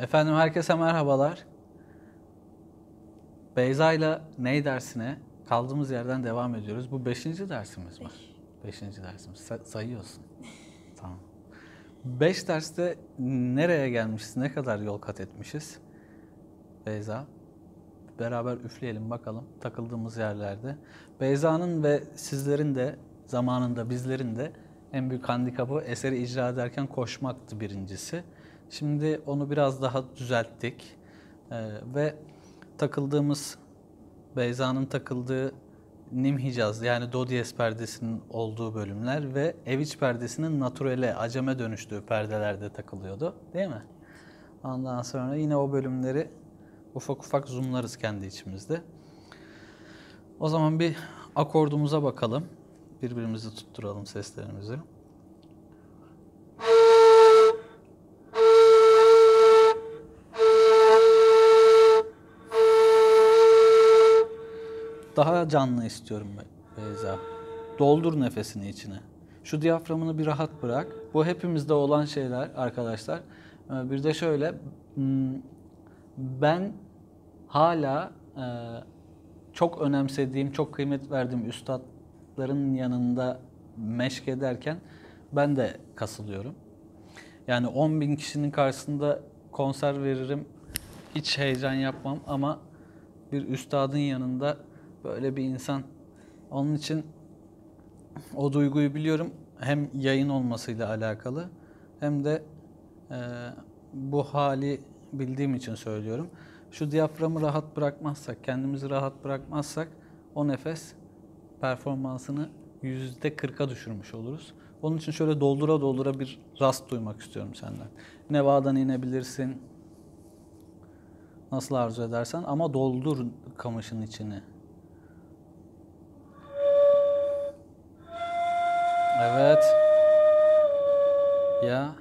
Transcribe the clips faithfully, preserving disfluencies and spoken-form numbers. Efendim herkese merhabalar. Beyza ile Ney dersine kaldığımız yerden devam ediyoruz. Bu beşinci dersimiz mi? Beş. Beşinci dersimiz. Sa- sayıyorsun. Tamam. Beş derste nereye gelmişiz, ne kadar yol kat etmişiz? Beyza, beraber üfleyelim bakalım takıldığımız yerlerde. Beyza'nın ve sizlerin de zamanında bizlerin de en büyük handikapı eseri icra ederken koşmaktı birincisi. Şimdi onu biraz daha düzelttik ee, ve takıldığımız, Beyza'nın takıldığı nim hicaz yani do diyez perdesinin olduğu bölümler ve ev iç perdesinin naturele, aceme dönüştüğü perdelerde takılıyordu, değil mi? Ondan sonra yine o bölümleri ufak ufak zoomlarız kendi içimizde. O zaman bir akordumuza bakalım. Birbirimizi tutturalım seslerimizi. Daha canlı istiyorum Beyza. Doldur nefesini içine. Şu diyaframını bir rahat bırak. Bu hepimizde olan şeyler arkadaşlar. Bir de şöyle, ben hala çok önemsediğim, çok kıymet verdiğim üstadların yanında meşk ederken ben de kasılıyorum. Yani on bin kişinin karşısında konser veririm, hiç heyecan yapmam ama bir üstadın yanında böyle bir insan. Onun için o duyguyu biliyorum. Hem yayın olmasıyla alakalı hem de e, bu hali bildiğim için söylüyorum. Şu diyaframı rahat bırakmazsak, kendimizi rahat bırakmazsak o nefes performansını yüzde kırk'a düşürmüş oluruz. Onun için şöyle doldura doldura bir rast duymak istiyorum senden. Nevadan inebilirsin. Nasıl arzu edersen ama doldur kamışın içini. Evet. Ya.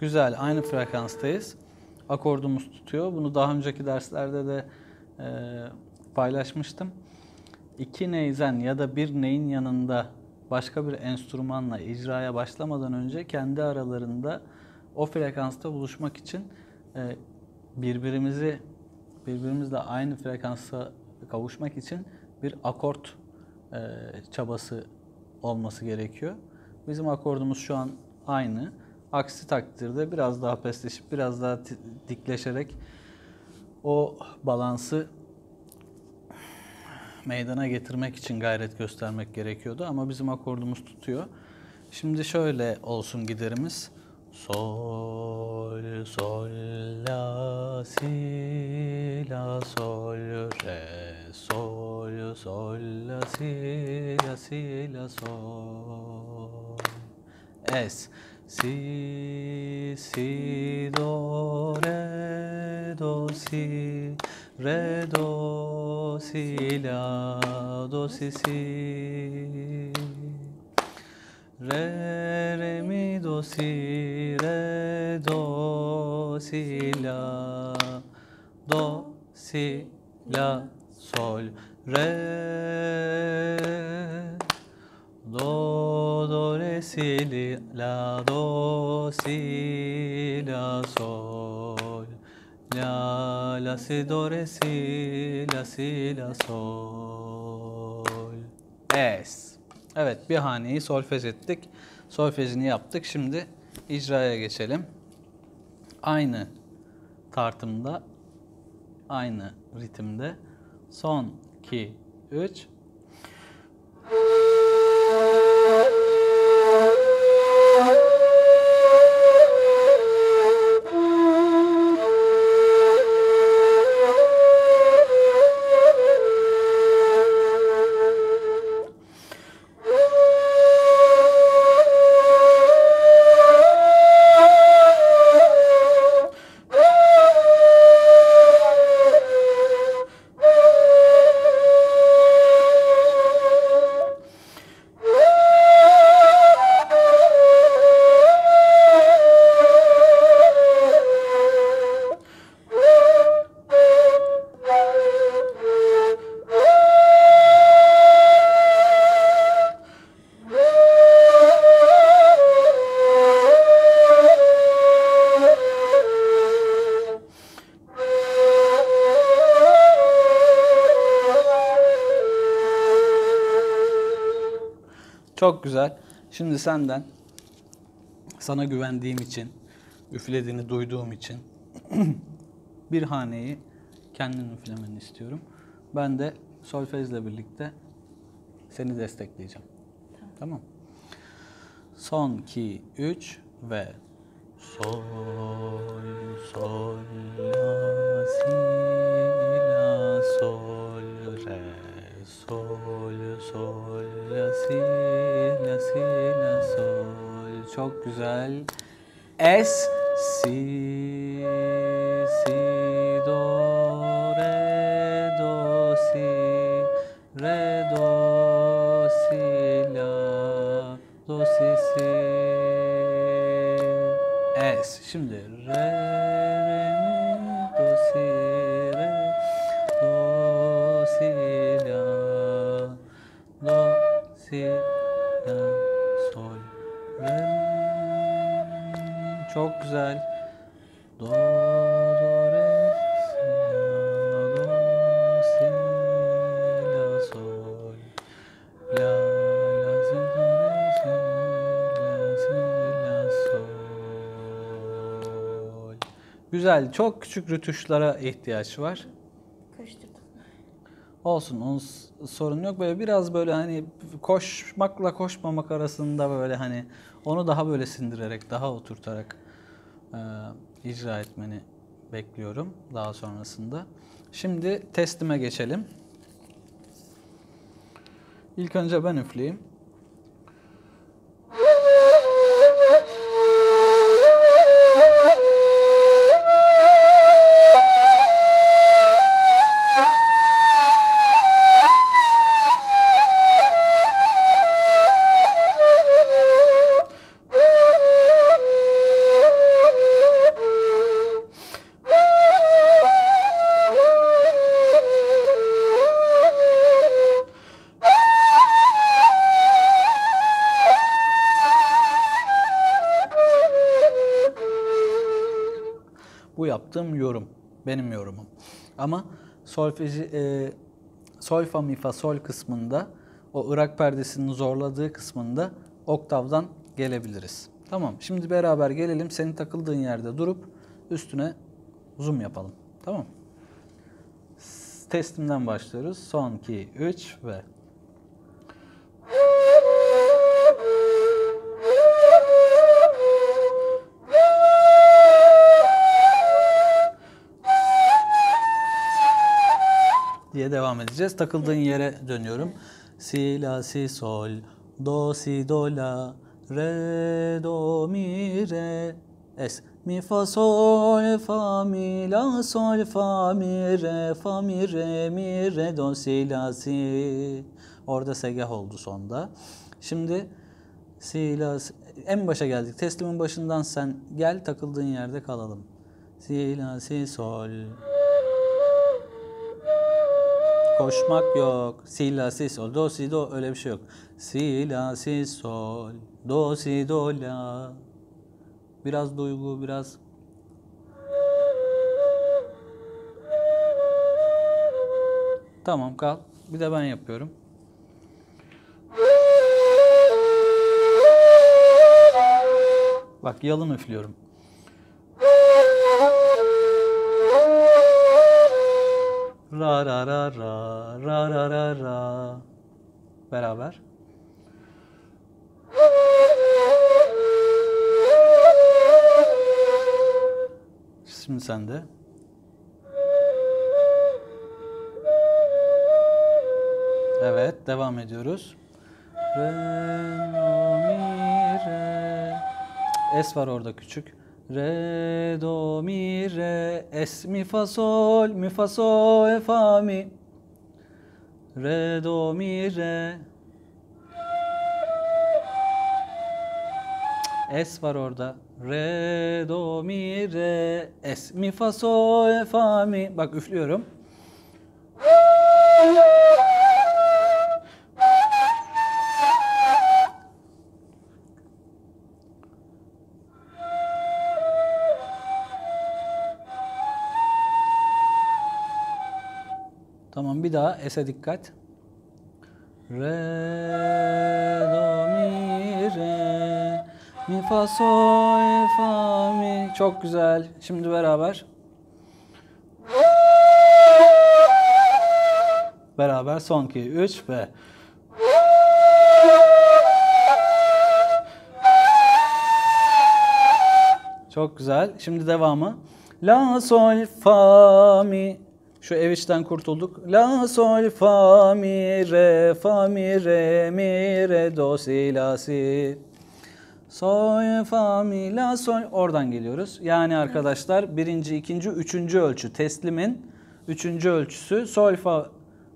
Güzel, aynı frekanstayız. Akordumuz tutuyor. Bunu daha önceki derslerde de e, paylaşmıştım. İki neyzen ya da bir neyin yanında başka bir enstrümanla icraya başlamadan önce kendi aralarında o frekansta buluşmak için e, birbirimizi birbirimizle aynı frekansa kavuşmak için bir akort e, çabası olması gerekiyor. Bizim akordumuz şu an aynı. Aksi takdirde biraz daha pesleşip, biraz daha dikleşerek o balansı meydana getirmek için gayret göstermek gerekiyordu. Ama bizim akordumuz tutuyor. Şimdi şöyle olsun giderimiz. Sol, sol, la, si, la, sol, re, sol, sol, la, si, la, si, la, sol. Es. Si, si, do, re, do, si, re, do, si, la, do, si, si. Re, re, mi, do, si, re, do, si, la, do, si, la, sol, re, do, do, re, si, la, do, si, la, sol, la, la, si, do, re, si, la, si, la, sol, es. Evet, bir haneyi solfej ettik. Solfejini yaptık. Şimdi icraya geçelim. Aynı tartımda, aynı ritimde son iki, üç. Çok güzel. Şimdi senden, sana güvendiğim için, üflediğini duyduğum için bir haneyi kendin üflemeni istiyorum. Ben de solfejle birlikte seni destekleyeceğim. Tamam. Tamam. Son iki, üç ve sol, sol, la, si, la, sol, re, sol, sol, la, si, la, si, la, sol. Çok güzel. Es, si, si, do, re, do, si, re, do, si, la, do, si, si. Es. Şimdi re, re, mi, do, si, re, do, si, la, do, si, la, sol, re, çok güzel, do, do, re, si, la, do, si, la, sol, la. Güzel. Çok küçük rütuşlara ihtiyaç var. Koşturdum. Olsun. Onun sorun yok. Böyle biraz böyle hani koşmakla koşmamak arasında böyle hani onu daha böyle sindirerek, daha oturtarak e, icra etmeni bekliyorum daha sonrasında. Şimdi testime geçelim. İlk önce ben üfleyeyim. Bu yaptığım yorum, benim yorumum. Ama solfeji, e, sol, fa, mi, fa, sol kısmında, o ırak perdesinin zorladığı kısmında oktavdan gelebiliriz. Tamam, şimdi beraber gelelim. Senin takıldığın yerde durup üstüne zoom yapalım. Tamam. Testimden başlıyoruz. Son, iki, üç ve... diye devam edeceğiz. Takıldığın yere dönüyorum. Si, la, si, sol, do, si, do, la, re, do, mi, re, es. Mi, fa, sol, fa, mi, la, sol, fa, mi, re, fa, mi, re, mi, re, do, si, la, si. Orada segah oldu sonda. Şimdi si, la, si. En başa geldik. Teslimin başından sen gel, takıldığın yerde kalalım. Si, la, si, sol. Koşmak yok. Si, la, si, sol, do, si, do, öyle bir şey yok. Si, la, si, sol, do, si, do, la. Biraz duygu, biraz... Tamam, kal. Bir de ben yapıyorum. Bak, yalın üflüyorum. Ra, ra, ra, ra, ra, ra, ra, ra. Beraber. Şimdi sen de. Evet, devam ediyoruz. Re, do, mi, re. Es var orada küçük. Re, do, mi, re, es, mi, fa, sol, mi, fa, sol, fa, mi. Re, do, mi, re. Es var orada. Re, do, mi, re, es, mi, fa, sol, fa, mi. Bak üflüyorum. Tamam, bir daha es'e dikkat. Re, do, mi, Mi, fa, sol, fa, mi. Çok güzel. Şimdi beraber. Beraber son iki, üç ve... Çok güzel. Şimdi devamı. La, sol, fa, mi. Şu ev içten kurtulduk. La, sol, fa, mi, re, fa, mi, re, mi, re, do, si, la, si. Sol, fa, mi, la, sol. Oradan geliyoruz. Yani arkadaşlar birinci, ikinci, üçüncü ölçü. Teslimin üçüncü ölçüsü. Sol, fa,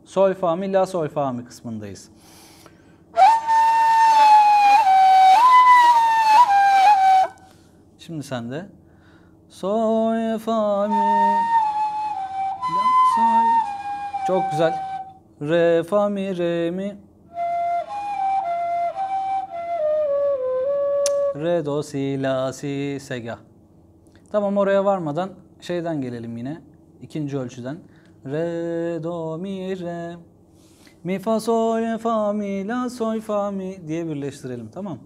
sol, fa, mi, la, sol, fa, mi kısmındayız. Şimdi sen de. Sol, fa, mi, la, sol. Çok güzel. Re, fa, mi, re, mi. Re, do, si, la, si, sega. Tamam, oraya varmadan şeyden gelelim yine. İkinci ölçüden. Re, do, mi, re. Mi, fa, sol, fa, mi, la, sol, fa, mi diye birleştirelim. Tamam.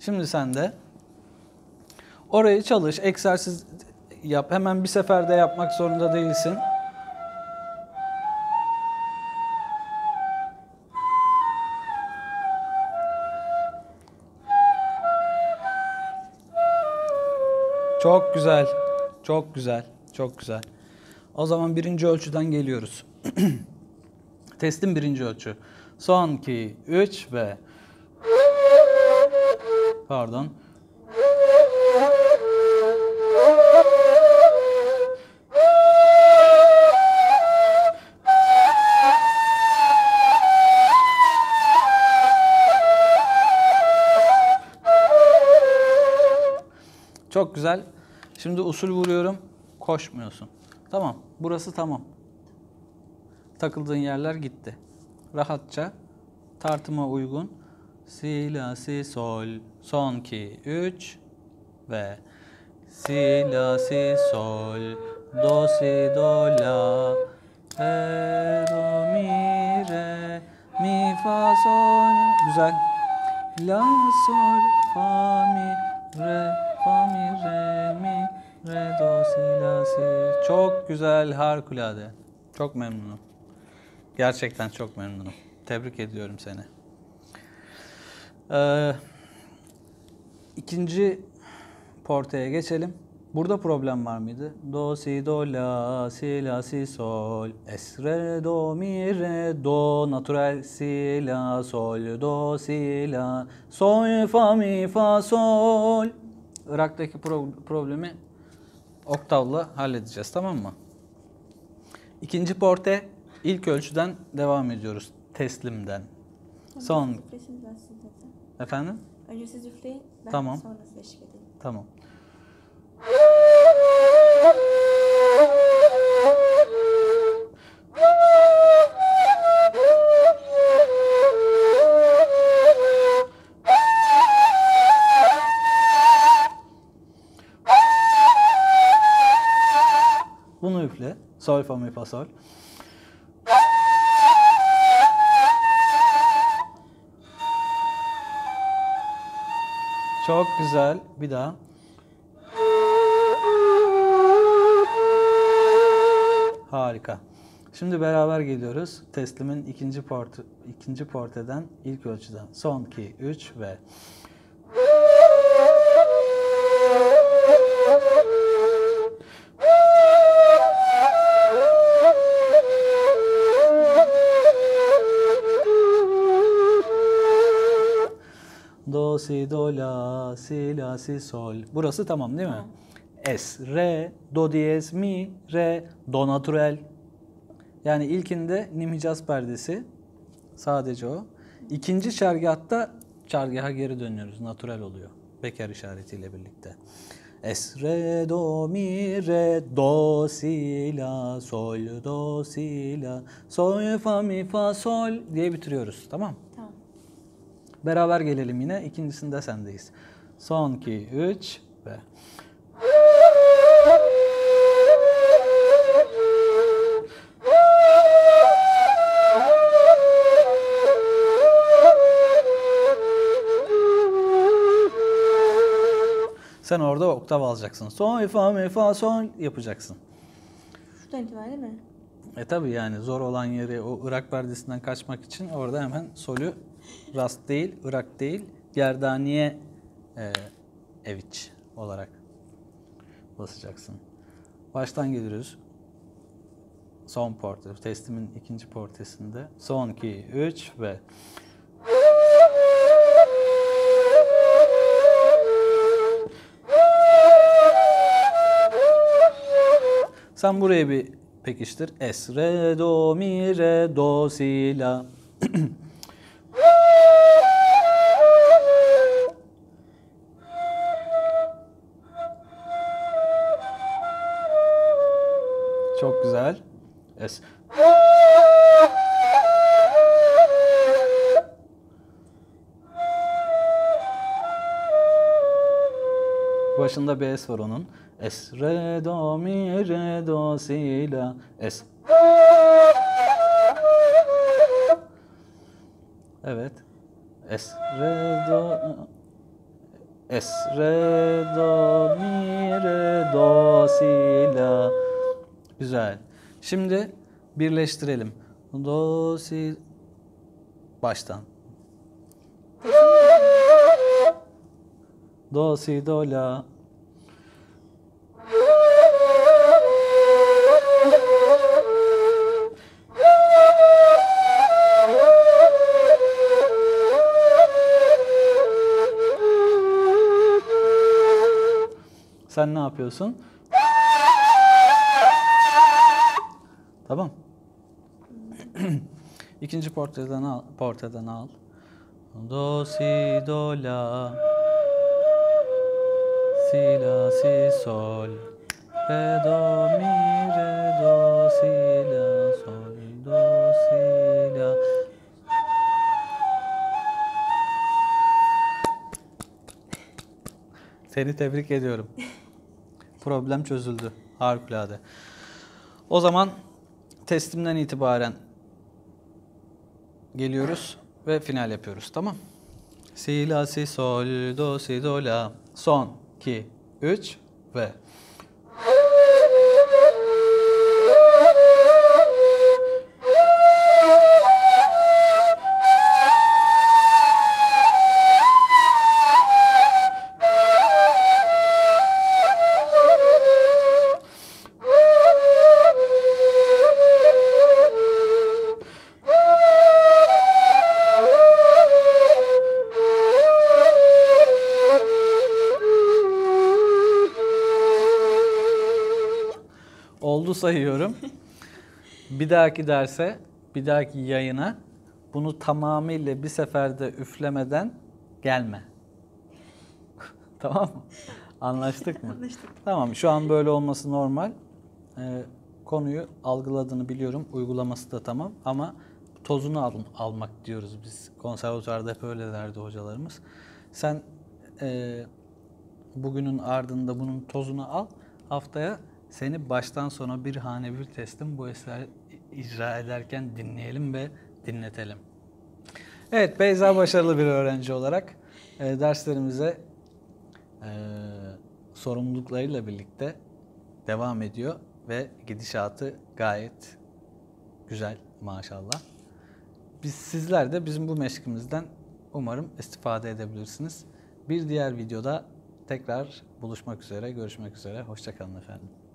Şimdi sen de orayı çalış, egzersiz yap. Hemen bir seferde yapmak zorunda değilsin. Çok güzel, çok güzel, çok güzel. O zaman birinci ölçüden geliyoruz. Testin birinci ölçü. Son iki, üç ve... Pardon. Çok güzel. Şimdi usul vuruyorum. Koşmuyorsun. Tamam. Burası tamam. Takıldığın yerler gitti. Rahatça. Tartıma uygun. Si, la, si, sol. Son iki, üç ve si, la, si, sol. Do, si, do, la. Re, do, mi, re. Mi, fa, sol. Güzel. La, sol, fa, mi, re, fa, mi, re, mi, re, do, si, la, si. Çok güzel, harikulade. Çok memnunum. Gerçekten çok memnunum. Tebrik ediyorum seni. Ee, ikinci portaya geçelim. Burada problem var mıydı? Do, si, do, la, si, la, si, sol. Es, re, do, mi, re, do, natural, si, la, sol, do, si, la, sol, fa, mi, fa, sol. Irak'taki pro problemi oktavla halledeceğiz, tamam mı? İkinci porte, ilk ölçüden devam ediyoruz, teslimden. Son. Efendim? Önce siz üfleyin, ben tamam. Sonra size eşlik edeyim. Tamam. Bunu üfle. Sol, fa, mi, fa, sol. Çok güzel. Bir daha. Harika. Şimdi beraber geliyoruz. Teslimin ikinci portu, ikinci porteden ilk ölçüden. Son iki, üç ve... Do, si, do, la, si, la, si, sol. Burası tamam değil mi? Tamam. Es, re, do diyez, mi, re, do natural. Yani ilkinde nim hicaz perdesi. Sadece o. İkinci çargahta çargaha geri dönüyoruz. Natural oluyor. Bekar işaretiyle birlikte. Es, re, do, mi, re, do, si, la, sol, do, si, la, sol, fa, mi, fa, sol diye bitiriyoruz. Tamam. Tamam. Beraber gelelim yine. İkincisinde sendeyiz. Son iki, üç ve... Sen orada oktav alacaksın. Son, fa, mi, fa, son yapacaksın. Şuradan itibaren değil mi? E tabi yani zor olan yeri, o Irak perdesinden kaçmak için orada hemen solü rast değil, Irak değil, Gerdaniye e, eviç olarak basacaksın. Baştan geliyoruz. Son porte, testimin ikinci portesinde. Son, iki, üç ve... Sen buraya bir pekiştir. Es, re, do, mi, re, do, si, la. Çok güzel. Es. Başında bir es var onun. Es, re, do, mi, re, do, si, la, es. Evet. Es, re, do, es, re, do, mi, re, do, si, la. Güzel. Şimdi birleştirelim. Do, si, baştan. Do, si, do, la. Sen ne yapıyorsun? Tamam. İkinci porteden al, porteden al. Do, si, do, la. Si, la, si, sol. Re, do, mi, re, do, si, la, sol, do, si, la. Seni tebrik ediyorum. Problem çözüldü. Harikulade. O zaman testimden itibaren geliyoruz ve final yapıyoruz. Tamam. Si, la, si, sol, do, si, do, la. Son, iki, üç ve... sayıyorum. Bir dahaki derse, bir dahaki yayına bunu tamamıyla bir seferde üflemeden gelme. Tamam mı? Anlaştık mı? Anlaştık. Tamam. Şu an böyle olması normal. Ee, konuyu algıladığını biliyorum. Uygulaması da tamam ama tozunu al almak diyoruz biz. Konservatuvarda hep öyle derdi hocalarımız. Sen e, bugünün ardında bunun tozunu al. Haftaya seni baştan sona bir hane bir testim bu eseri icra ederken dinleyelim ve dinletelim. Evet, Beyza başarılı bir öğrenci olarak e, derslerimize e, sorumluluklarıyla birlikte devam ediyor ve gidişatı gayet güzel maşallah. Biz, sizler de bizim bu meşkimizden umarım istifade edebilirsiniz. Bir diğer videoda tekrar buluşmak üzere, görüşmek üzere. Hoşça kalın efendim.